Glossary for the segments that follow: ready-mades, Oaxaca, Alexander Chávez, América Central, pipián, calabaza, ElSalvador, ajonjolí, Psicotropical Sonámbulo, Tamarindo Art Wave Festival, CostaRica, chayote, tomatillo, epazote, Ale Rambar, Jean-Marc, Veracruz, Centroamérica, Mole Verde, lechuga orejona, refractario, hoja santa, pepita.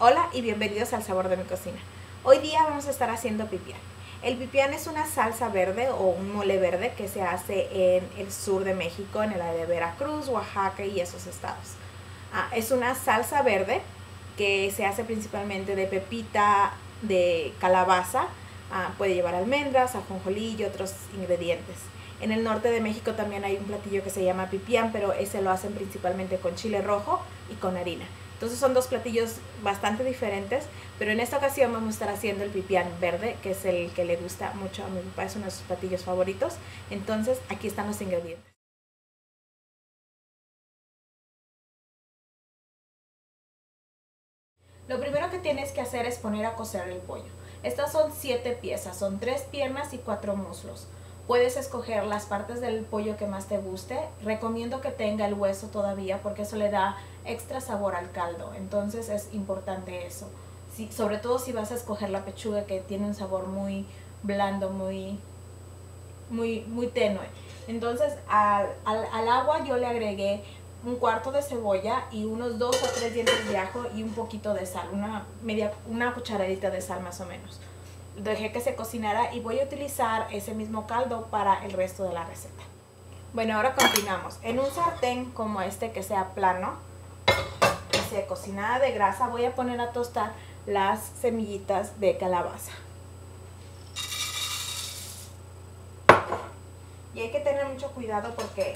Hola y bienvenidos al Sabor de mi Cocina. Hoy día vamos a estar haciendo pipián. El pipián es una salsa verde o un mole verde que se hace en el sur de México, en el área de Veracruz, Oaxaca y esos estados. Es una salsa verde que se hace principalmente de pepita, de calabaza, puede llevar almendras, ajonjolí y otros ingredientes. En el norte de México también hay un platillo que se llama pipián, pero ese lo hacen principalmente con chile rojo y con harina. Entonces son dos platillos bastante diferentes, pero en esta ocasión vamos a estar haciendo el pipián verde, que es el que le gusta mucho a mi papá, es uno de sus platillos favoritos. Entonces aquí están los ingredientes. Lo primero que tienes que hacer es poner a cocer el pollo. Estas son 7 piezas, son 3 piernas y 4 muslos. Puedes escoger las partes del pollo que más te guste. Recomiendo que tenga el hueso todavía porque eso le da extra sabor al caldo. Entonces es importante eso. Sobre todo si vas a escoger la pechuga, que tiene un sabor muy blando, muy tenue. Entonces al agua yo le agregué un cuarto de cebolla y unos 2 o 3 dientes de ajo y un poquito de sal. Una cucharadita de sal más o menos. Dejé que se cocinara y voy a utilizar ese mismo caldo para el resto de la receta. Bueno, ahora continuamos. En un sartén como este que sea plano, que se cocinada de grasa, voy a poner a tostar las semillitas de calabaza. Y hay que tener mucho cuidado porque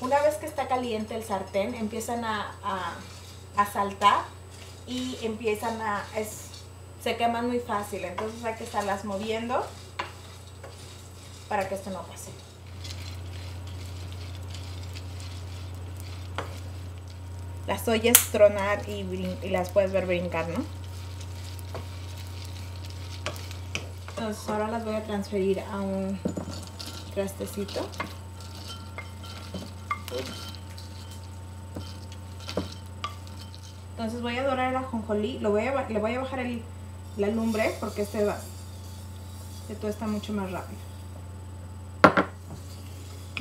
una vez que está caliente el sartén empiezan a saltar y empiezan a... se queman muy fácil, entonces hay que estarlas moviendo para que esto no pase. Las oyes tronar y las puedes ver brincar, ¿no? Entonces ahora las voy a transferir a un trastecito. Entonces voy a dorar el ajonjolí, le voy a bajar la lumbre porque se tuesta mucho más rápido.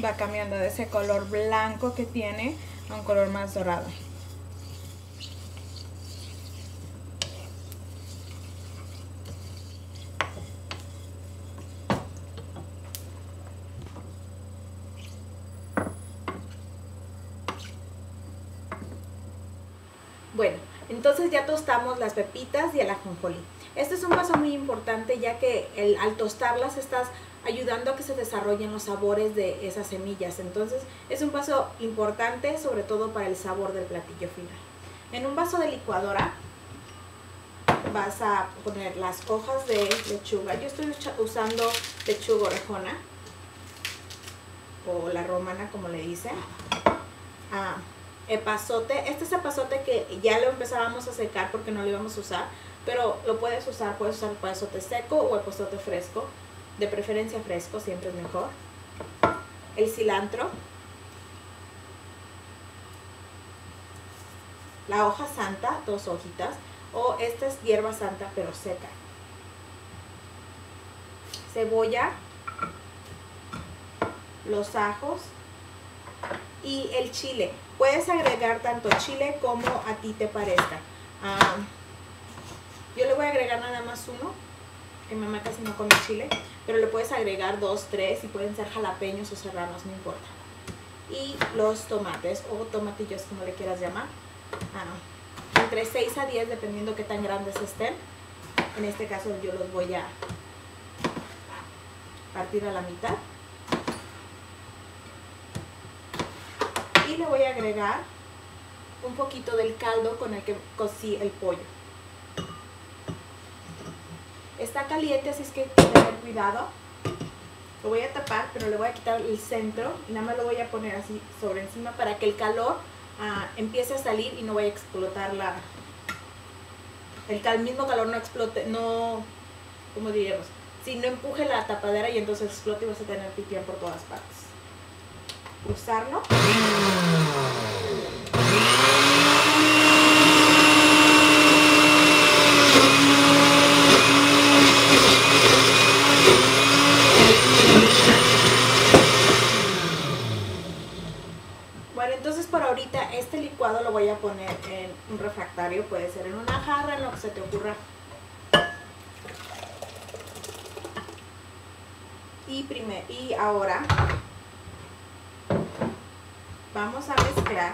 Va cambiando de ese color blanco que tiene a un color más dorado. Bueno, entonces ya tostamos las pepitas y el ajonjolí. Este es un paso muy importante ya que al tostarlas estás ayudando a que se desarrollen los sabores de esas semillas. Entonces es un paso importante, sobre todo para el sabor del platillo final. En un vaso de licuadora vas a poner las hojas de lechuga. Yo estoy usando lechuga orejona o la romana, como le dicen. Epazote, este es epazote que ya lo empezábamos a secar porque no lo íbamos a usar, pero lo puedes usar epazote seco o epazote fresco, de preferencia fresco, siempre es mejor. El cilantro, la hoja santa, 2 hojitas, o esta es hierba santa pero seca. Cebolla, los ajos y el chile. Puedes agregar tanto chile como a ti te parezca. Yo le voy a agregar nada más uno, que mi mamá casi no come chile, pero le puedes agregar 2, 3 y pueden ser jalapeños o serranos, no importa. Y los tomates o tomatillos, como le quieras llamar, entre 6 a 10 dependiendo qué tan grandes estén. En este caso yo los voy a partir a la mitad. Y le voy a agregar un poquito del caldo con el que cocí el pollo. Está caliente, así es que hay que tener cuidado. Lo voy a tapar, pero le voy a quitar el centro y nada más lo voy a poner así sobre encima para que el calor empiece a salir y no vaya a explotar el mismo calor no explote, no, ¿cómo diríamos? Si no empuje la tapadera y entonces explote y vas a tener pipián por todas partes. Cruzarlo. Bueno, entonces por ahorita este licuado licuado lo voy a poner en un refractario, puede ser en una jarra, en lo que se te ocurra. Y ahora vamos a mezclar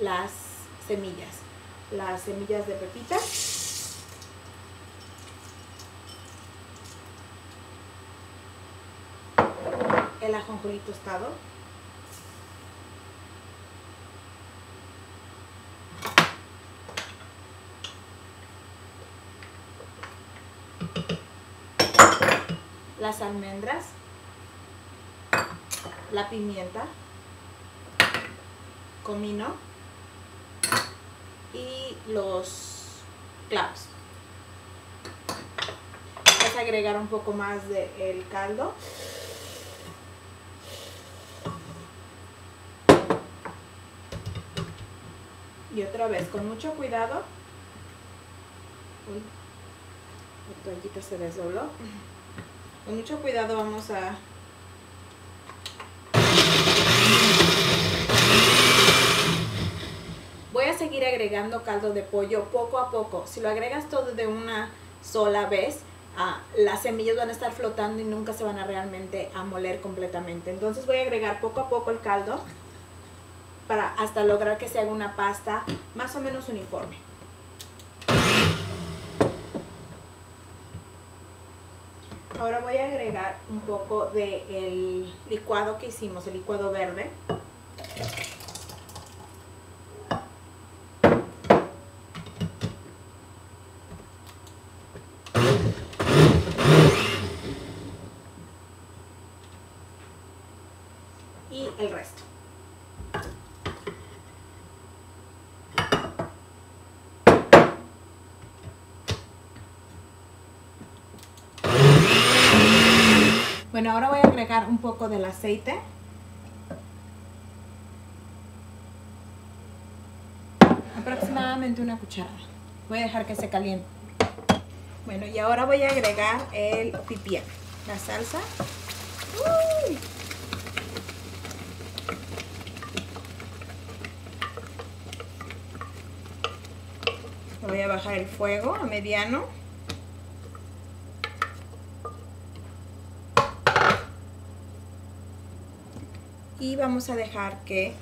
las semillas. Las semillas de pepita. El ajonjolí tostado. Las almendras, la pimienta, comino y los clavos. Vamos a agregar un poco más del caldo. Y otra vez, con mucho cuidado. Uy, la toallita se desdobló. Con mucho cuidado vamos a seguir agregando caldo de pollo poco a poco. Si lo agregas todo de una sola vez, las semillas van a estar flotando y nunca se van a realmente a moler completamente. Entonces voy a agregar poco a poco el caldo para hasta lograr que se haga una pasta más o menos uniforme. Ahora voy a agregar un poco del licuado que hicimos, el licuado verde. Y el resto. Bueno, ahora voy a agregar un poco del aceite. Aproximadamente una cucharada. Voy a dejar que se caliente. Bueno, y ahora voy a agregar el pipián, la salsa. ¡Uy! Voy a bajar el fuego a mediano. Y vamos a dejar que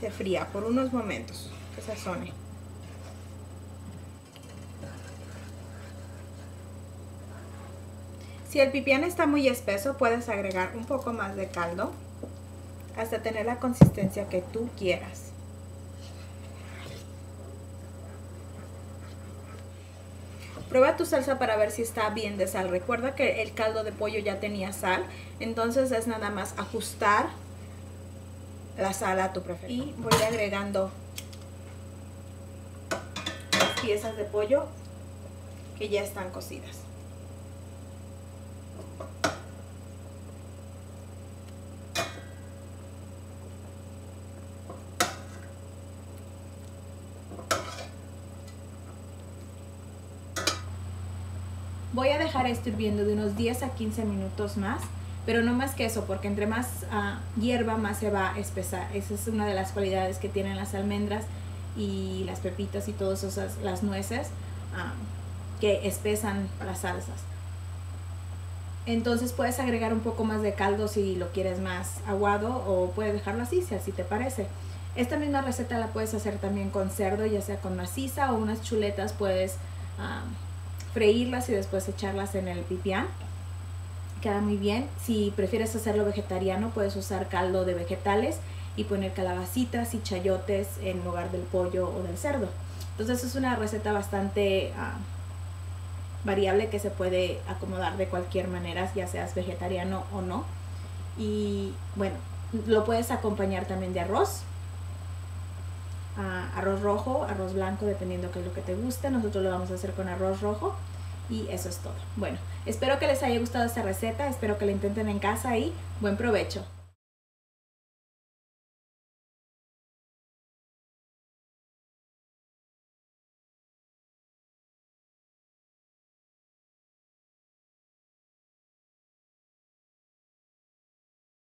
se fría por unos momentos, que sazone. Si el pipián está muy espeso, puedes agregar un poco más de caldo hasta tener la consistencia que tú quieras. Prueba tu salsa para ver si está bien de sal. Recuerda que el caldo de pollo ya tenía sal, entonces es nada más ajustar la sal a tu preferencia. Y voy agregando las piezas de pollo que ya están cocidas. Voy a dejar esto hirviendo de unos 10 a 15 minutos más, pero no más que eso, porque entre más hierba, más se va a espesar. Esa es una de las cualidades que tienen las almendras y las pepitas y todas esas, las nueces, que espesan las salsas. Entonces puedes agregar un poco más de caldo si lo quieres más aguado, o puedes dejarlo así, si así te parece. Esta misma receta la puedes hacer también con cerdo, ya sea con maciza o unas chuletas, puedes freírlas y después echarlas en el pipián. Queda muy bien. Si prefieres hacerlo vegetariano, puedes usar caldo de vegetales y poner calabacitas y chayotes en lugar del pollo o del cerdo. Entonces es una receta bastante variable, que se puede acomodar de cualquier manera, ya seas vegetariano o no. Y bueno, lo puedes acompañar también de arroz. Arroz rojo, arroz blanco, dependiendo qué es lo que te guste. Nosotros lo vamos a hacer con arroz rojo y eso es todo. Bueno, espero que les haya gustado esta receta, espero que la intenten en casa y buen provecho.